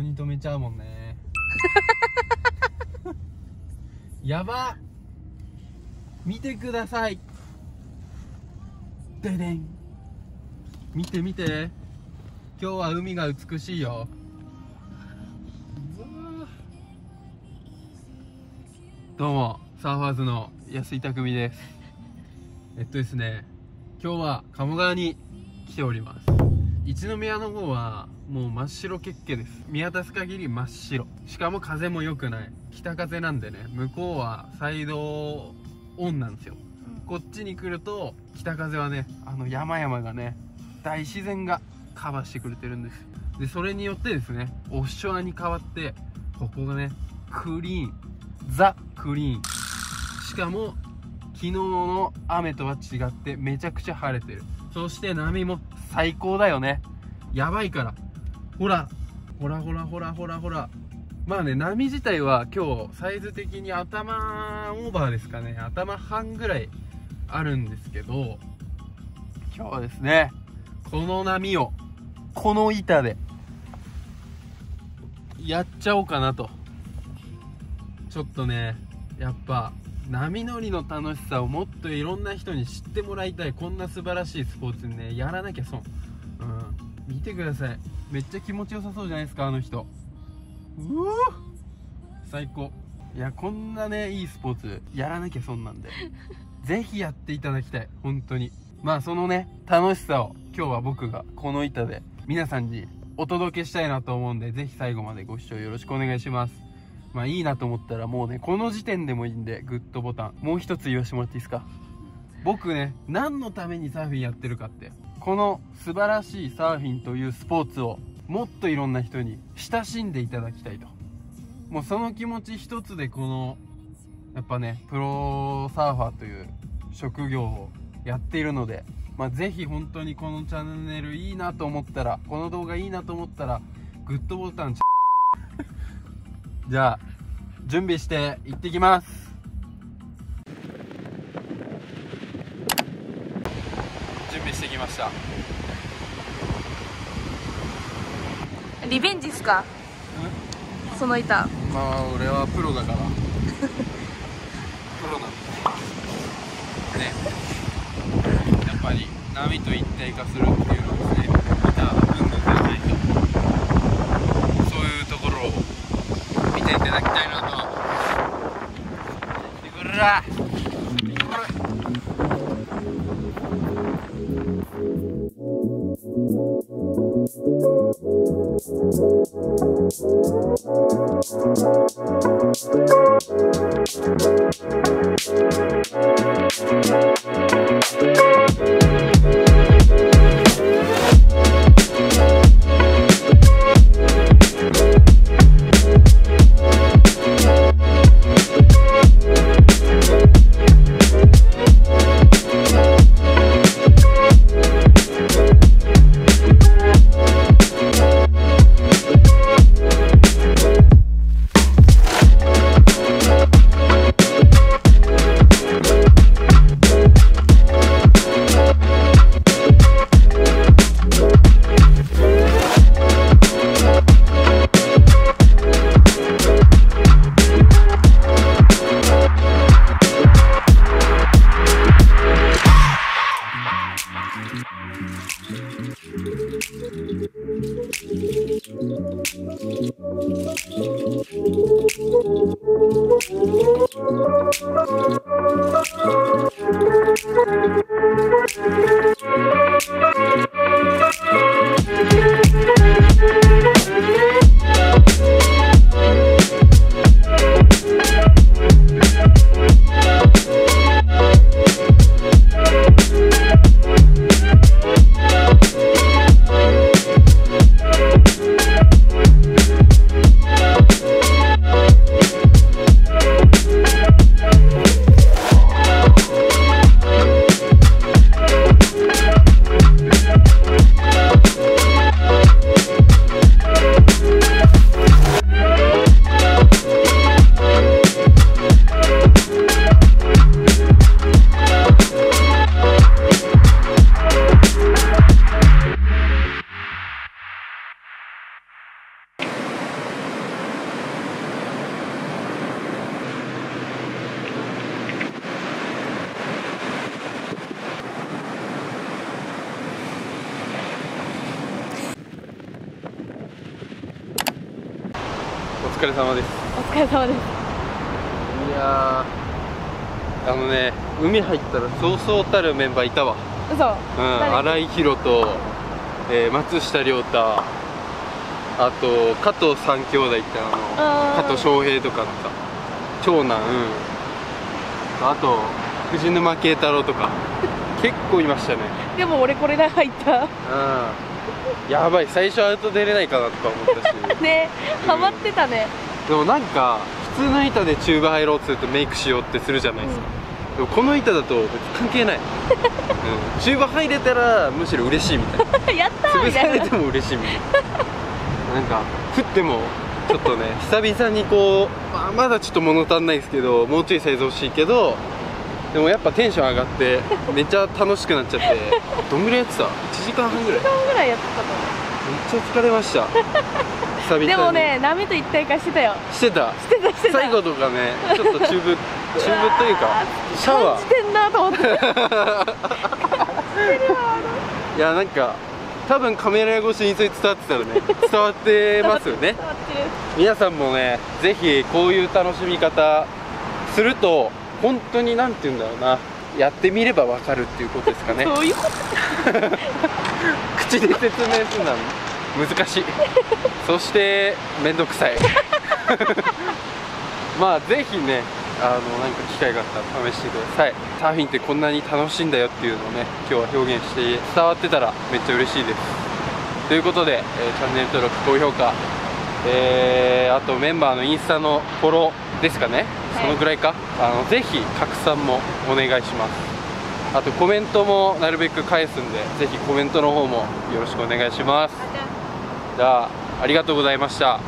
こに止めちゃうもんね。やば。見てください。ででん。見て見て。今日は海が美しいよ。どうも、サーファーズの安井匠です。ですね、今日は鴨川に来ております。一宮の方はもう真っ白けっけです。見渡す限り真っ白。しかも風も良くない。北風なんでね、向こうはサイドオンなんですよ。こっちに来ると北風はね、あの山々がね、大自然がカバーしてくれてるんです。でそれによってですね、オフショアに変わってここがね、クリーン、ザ・クリーン。しかも昨日の雨とは違ってめちゃくちゃ晴れてる。そして波も最高だよね。やばいから、ほらほらほらほらほらほら。まあね、波自体は今日サイズ的に頭オーバーですかね、頭半ぐらいあるんですけど、今日はですね、この波をこの板でやっちゃおうかなと。ちょっとね、やっぱ波乗りの楽しさをもっといろんな人に知ってもらいたい。こんな素晴らしいスポーツにね、やらなきゃ損。うん、見てください。めっちゃ気持ちよさそうじゃないですか、あの人。うわ、最高。いや、こんなね、いいスポーツやらなきゃ損なんで、ぜひやっていただきたい、本当に。まあそのね、楽しさを今日は僕がこの板で皆さんにお届けしたいなと思うんで、ぜひ最後までご視聴よろしくお願いします。まあいいなと思ったらもうね、この時点でもいいんで、グッドボタンもう一つ言わせてもらっていいですか。僕ね、何のためにサーフィンやってるかって、この素晴らしいサーフィンというスポーツをもっといろんな人に親しんでいただきたいと。もうその気持ち一つで、このやっぱね、プロサーファーという職業をやっているので、まあ、ぜひ本当にこのチャンネルいいなと思ったら、この動画いいなと思ったらグッドボタン。じゃあ準備して行ってきます。準備してきました。リベンジっすか、その板。まあ俺はプロだから。プロなんだね。やっぱり波と一体化するっていうのはですね、ギターの部分じゃないと。そういうところを見ていただきたいなとは思います。こら疲れ様です。お疲れ様です。いやー、あのね、海入ったらそうそうたるメンバーいたわ。嘘。うん、荒井宏と、松下亮太、あと加藤三兄弟って加藤翔平とかのさ、長男、あと藤沼慶太郎とか結構いましたね。でも俺これで入った。やばい、最初アウト出れないかなとか思ったしね、ハマってたね。でもなんか普通の板でチューブ入ろうとするとメイクしようってするじゃないですか、でもこの板だと別に関係ない、チューブ入れたらむしろ嬉しいみたいな、やったーみたいな、潰されても嬉しいみたいな、なんか振ってもちょっとね、久々にこう、まだちょっと物足んないですけど、もうちょいサイズ欲しいけど、でもやっぱテンション上がってめっちゃ楽しくなっちゃってどんぐらいやってた ?1 時間半ぐらい、1時間ぐらいやってたと思う。めっちゃ疲れました久々に。でもね、波と一体化してたよ。してた最後とかね、ちょっとチューブというかシャワー感じてんなと思っていや、なんか多分カメラ越しにそれ伝わってたらね、伝わってますよね。皆さんもね、ぜひこういう楽しみ方すると本当になんて言うんだろうな、やってみればわかるっていうことですかね。そういうこと口で説明するのは難しいそして面倒くさいまあぜひね、なんか機会があったら試してください。サーフィンってこんなに楽しいんだよっていうのをね、今日は表現して伝わってたらめっちゃ嬉しいです。ということで、チャンネル登録、高評価、あとメンバーのインスタのフォローですかね、そのぐらいか、ぜひ拡散もお願いします。あとコメントもなるべく返すんで、ぜひコメントの方もよろしくお願いします。じゃあ、ありがとうございました。